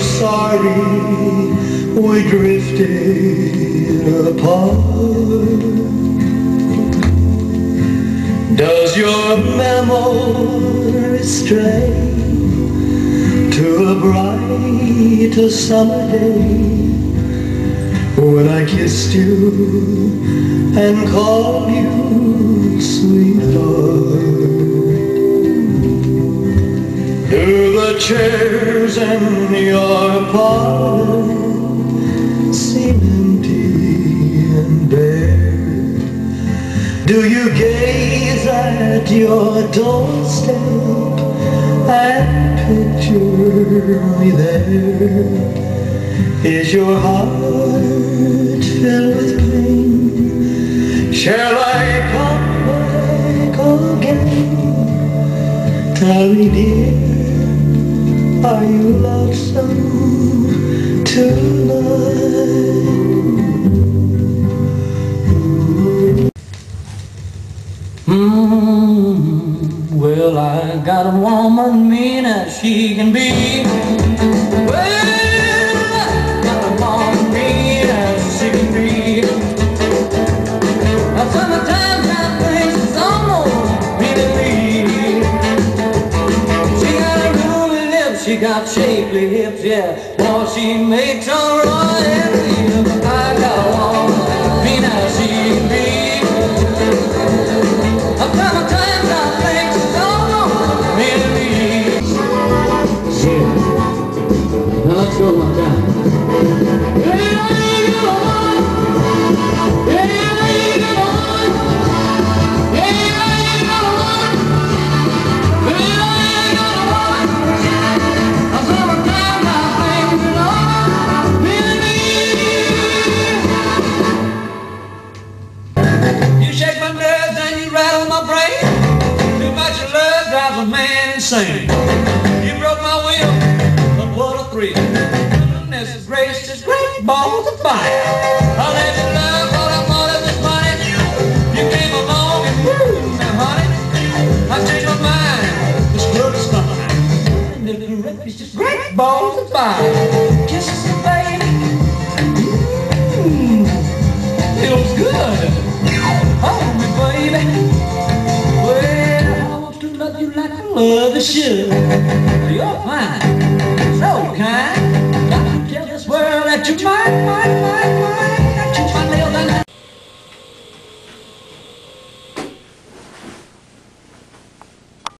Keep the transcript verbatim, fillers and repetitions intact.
we're sorry we drifted apart. Does your memory stray to a brighter summer day when I kissed you and called you sweetheart? Do the chairs in your parlor seem empty and bare? Do you gaze at your doorstep and picture me there? Is your heart filled with pain? Shall I come back again? Tell me, dear, are you lonesome tonight? Mm, well, I got a woman mean as she can be. Well, she got shapely hips, yeah. Boy, she makes a roar every year. I got one, mean as she can be. A couple times I think she's all me to be. Yeah. Now let's go one time. Yeah, you got one. Yeah, you got one. Yeah, you got one. Yeah. A man insane. You broke my will, but what a thrill. Goodness is grace, just great balls of fire. I let you love all I wanted this morning. You came along and woo, now honey, I've changed my mind. This girl is fine. Goodness is just great balls of fire. Kisses, baby. Mmm, feels good. Hold me, baby. Love is you. You're fine, so kind. Got to tell this world that you might, might, might.